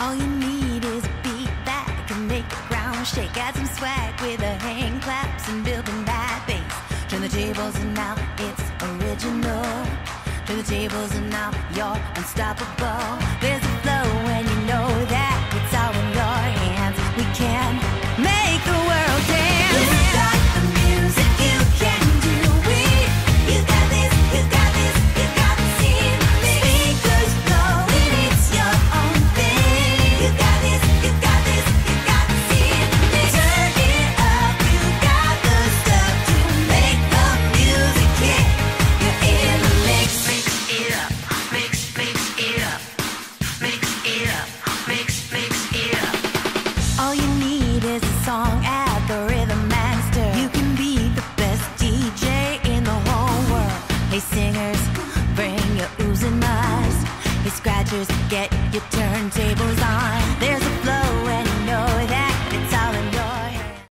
All you need is a beat that can make the ground shake. Add some swag with a hand claps and building that bass. Turn the tables and now it's original. Turn the tables and now you're unstoppable. There's a flow and you know that it's all in your hands. We can make the world dance. It's like the music you can do it. You got this, you got this, you got the scene. Speakers blowing, it's your own thing. You got this, you got this, you got the scene. Turn it up, you got the stuff to make the music hit. You're in the mix. Mix it up, mix, mix it up. Mix it up, mix, mix it up. All you need is a song. Singers, bring your oohs and ahs. Hey, scratchers, get your turntables on. There's